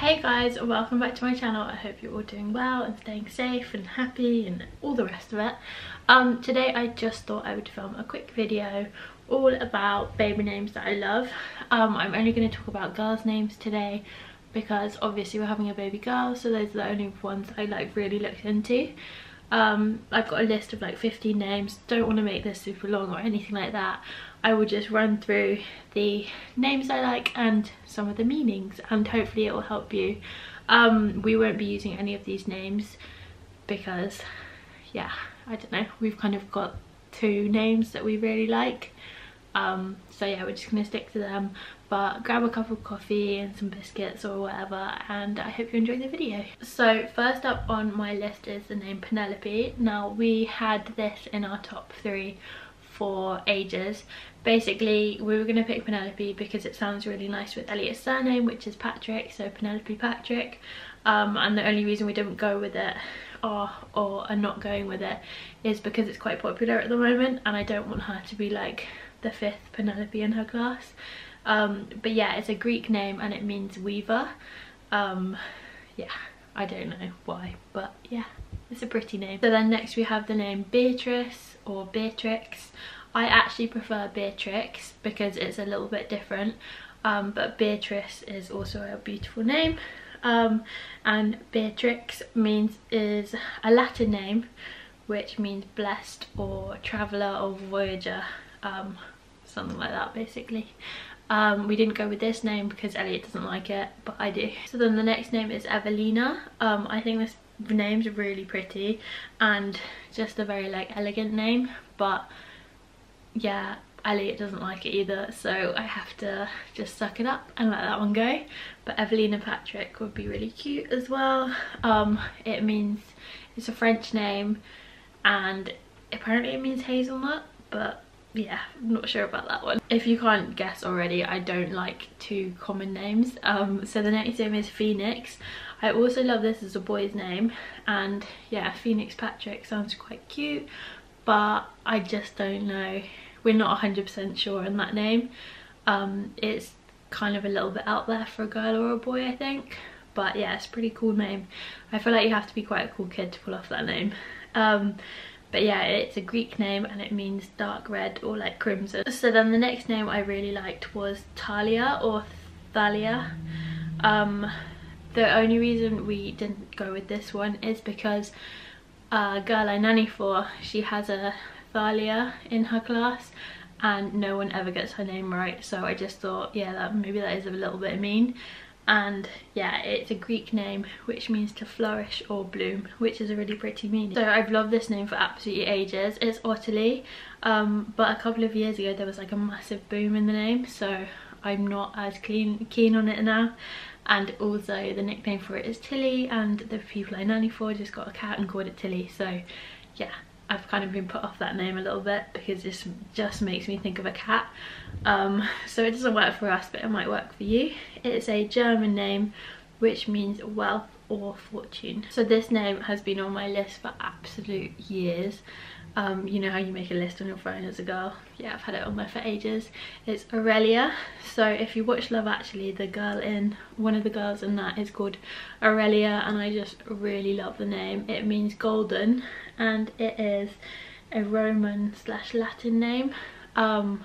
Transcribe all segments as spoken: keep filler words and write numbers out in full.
Hey guys, welcome back to my channel. I hope you're all doing well and staying safe and happy and all the rest of it. Um, today I just thought I would film a quick video all about baby names that I love. Um, I'm only going to talk about girls' names today because obviously we're having a baby girl, so those are the only ones I like really looked into. Um, I've got a list of like fifteen names. Don't want to make this super long or anything like that. I will just run through the names I like and some of the meanings, and hopefully it will help you. Um, we won't be using any of these names because, yeah, I don't know, we've kind of got two names that we really like. Um, so yeah, we're just going to stick to them, but grab a cup of coffee and some biscuits or whatever, and I hope you enjoy the video. So first up on my list is the name Penelope. Now, we had this in our top three for ages. Basically, we were going to pick Penelope because it sounds really nice with Elliot's surname, which is Patrick, so Penelope Patrick. Um, and the only reason we didn't go with it or, or are not going with it is because it's quite popular at the moment, and I don't want her to be like the fifth Penelope in her class. Um, but yeah, it's a Greek name and it means weaver. Um, yeah, I don't know why, but yeah, it's a pretty name. So then next we have the name Beatrice or Beatrix. I actually prefer Beatrix because it's a little bit different, um, but Beatrice is also a beautiful name. Um, and Beatrix means is a Latin name which means blessed or traveller or voyager. Um, something like that, basically. Um, we didn't go with this name because Elliot doesn't like it, but I do. So then the next name is Evelina. Um, I think this name's really pretty and just a very like elegant name, but yeah, Elliot doesn't like it either, so I have to just suck it up and let that one go. But Evelina Patrick would be really cute as well. Um, it means, it's a French name and apparently it means hazelnut, but yeah, I'm not sure about that one. If you can't guess already, I don't like two common names. Um, so the next name is Phoenix. I also love this as a boy's name, and yeah, Phoenix Patrick sounds quite cute, but I just don't know. We're not one hundred percent sure on that name. Um, it's kind of a little bit out there for a girl or a boy, I think. But yeah, it's a pretty cool name. I feel like you have to be quite a cool kid to pull off that name. Um, But yeah, it's a Greek name and it means dark red or like crimson. So then the next name I really liked was Thalia or Thalia. Um, the only reason we didn't go with this one is because a girl I nanny for, she has a Thalia in her class and no one ever gets her name right. So I just thought, yeah, that, maybe that is a little bit mean. And yeah, it's a Greek name which means to flourish or bloom, which is a really pretty meaning. So I've loved this name for absolutely ages. It's Ottilie, um, but a couple of years ago there was like a massive boom in the name, so I'm not as keen, keen on it now. And also the nickname for it is Tilly, and the people I nanny for just got a cat and called it Tilly, so yeah. I've kind of been put off that name a little bit because this just makes me think of a cat. Um, so it doesn't work for us, but it might work for you. It's a German name which means wealth or fortune. So this name has been on my list for absolute years. Um, you know how you make a list on your phone as a girl? Yeah, I've had it on there for ages. It's Aurelia. So if you watch Love Actually, the girl in, one of the girls in that is called Aurelia, and I just really love the name. It means golden, and it is a Roman slash Latin name. Um,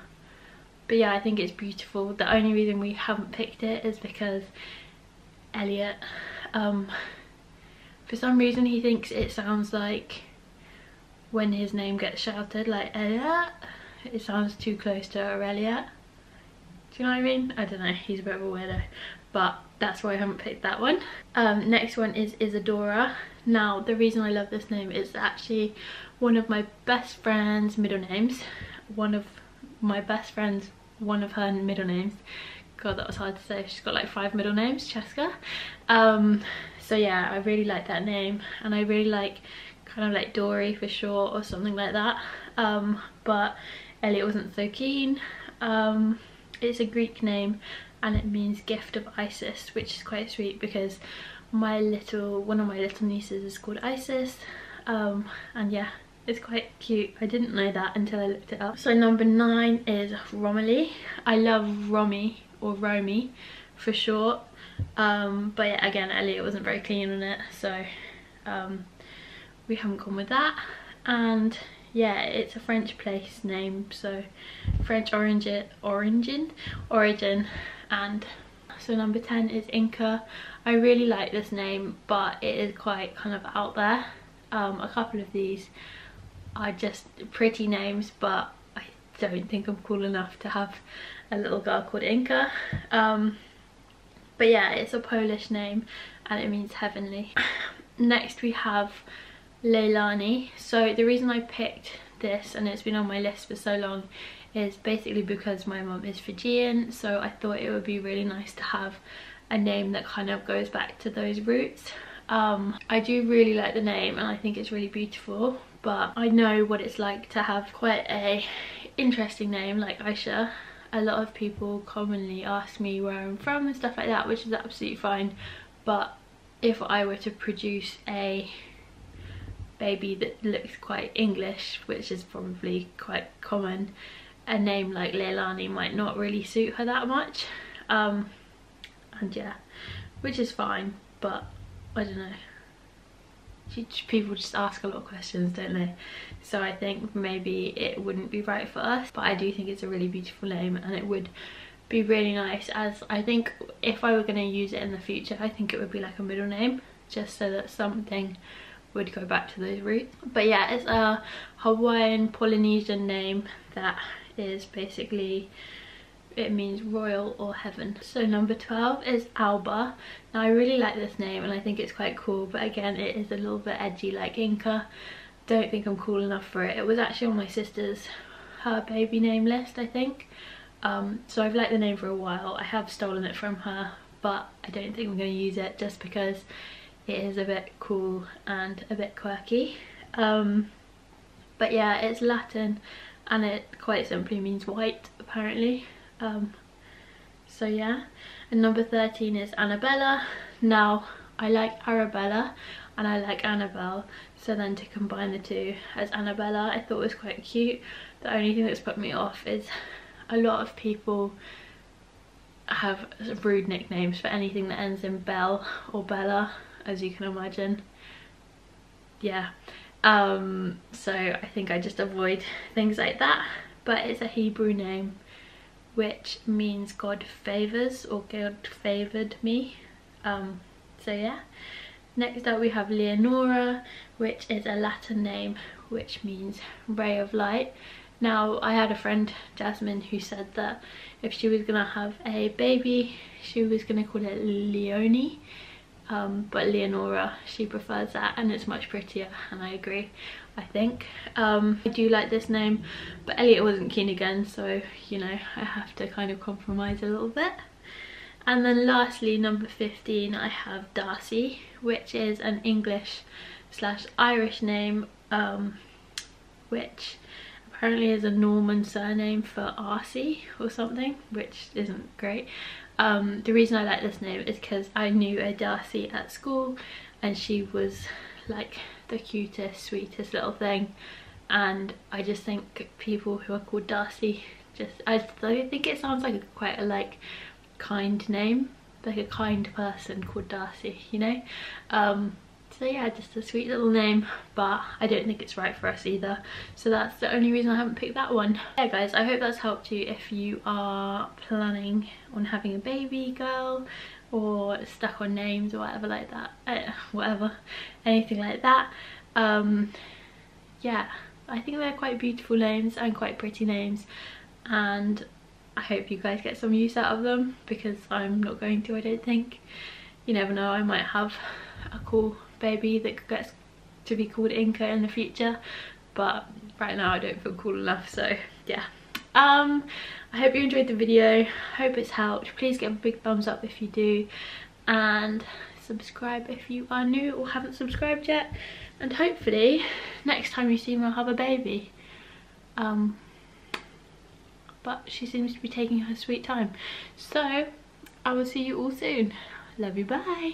but yeah, I think it's beautiful. The only reason we haven't picked it is because Elliot, um, for some reason he thinks it sounds like when his name gets shouted, like Elliot, it sounds too close to Aurelia. Do you know what I mean? I don't know, he's a bit of a weirdo, but that's why I haven't picked that one. Um, next one is Isadora. Now, the reason I love this name is actually one of my best friend's middle names. One of my best friend's, one of her middle names. God, that was hard to say. She's got like five middle names, Cheska. Um, so yeah, I really like that name, and I really like kind of like Dory for short or something like that, um, but Elliot wasn't so keen. Um, it's a Greek name and it means gift of Isis, which is quite sweet because my little, one of my little nieces is called Isis, um, and yeah, it's quite cute. I didn't know that until I looked it up. So number nine is Romilly. I love Romy or Romy for short. Um, but yeah, again, Elliot wasn't very keen on it, so um, we haven't gone with that. And yeah, it's a French place name, so French origin, origin, origin. And so number ten is Inca. I really like this name, but it is quite kind of out there. Um, a couple of these are just pretty names, but I don't think I'm cool enough to have a little girl called Inca. Um, but yeah, it's a Polish name and it means heavenly. Next we have Leilani. So the reason I picked this, and it's been on my list for so long, is basically because my mum is Fijian, so I thought it would be really nice to have a name that kind of goes back to those roots. Um, I do really like the name and I think it's really beautiful, but I know what it's like to have quite a interesting name like Aisha. A lot of people commonly ask me where I'm from and stuff like that, which is absolutely fine, but if I were to produce a baby that looks quite English, which is probably quite common, a name like Leilani might not really suit her that much, um, and yeah, which is fine, but I don't know, people just ask a lot of questions, don't they? So I think maybe it wouldn't be right for us, but I do think it's a really beautiful name and it would be really nice, as I think if I were going to use it in the future, I think it would be like a middle name, just so that something would go back to those roots. But yeah, it's a Hawaiian Polynesian name that is basically, it means royal or heaven. So number twelve is Alba. Now I really like this name and I think it's quite cool, but again it is a little bit edgy like Inca. Don't think I'm cool enough for it. It was actually on my sister's, her baby name list, I think. Um, so I've liked the name for a while. I have stolen it from her, but I don't think I'm going to use it just because it is a bit cool and a bit quirky. Um, but yeah, it's Latin and it quite simply means white apparently. Um, so yeah, and number thirteen is Annabella. Now I like Arabella and I like Annabelle, so then to combine the two as Annabella I thought was quite cute. The only thing that's put me off is a lot of people have rude nicknames for anything that ends in Belle or Bella, as you can imagine. Yeah, um, so I think I just avoid things like that. But it's a Hebrew name, which means God favours, or God favoured me. Um, so yeah. Next up we have Leonora, which is a Latin name which means ray of light. Now I had a friend, Jasmine, who said that if she was going to have a baby she was going to call it Leonie, um, but Leonora, she prefers that and it's much prettier, and I agree, I think. Um, I do like this name, but Elliot wasn't keen again, so you know, I have to kind of compromise a little bit. And then lastly, number fifteen, I have Darcy, which is an English slash Irish name, um, which apparently is a Norman surname for Arcee or something, which isn't great. Um, the reason I like this name is because I knew a Darcy at school and she was like the cutest, sweetest little thing, and I just think people who are called Darcy just, I think it sounds like a, quite a like kind name, like a kind person called Darcy, you know. Um, so yeah, just a sweet little name, but I don't think it's right for us either, so that's the only reason I haven't picked that one. Yeah guys, I hope that's helped you if you are planning on having a baby girl, or stuck on names or whatever like that, uh, whatever, anything like that. Um, yeah, I think they're quite beautiful names and quite pretty names, and I hope you guys get some use out of them, because I'm not going to, I don't think. You never know, I might have a cool baby that gets to be called Inca in the future, but right now I don't feel cool enough, so yeah. Um, I hope you enjoyed the video, hope it's helped. Please give a big thumbs up if you do, and subscribe if you are new or haven't subscribed yet, and hopefully next time you see me I'll have a baby. Um, but she seems to be taking her sweet time, so I will see you all soon. Love you, bye.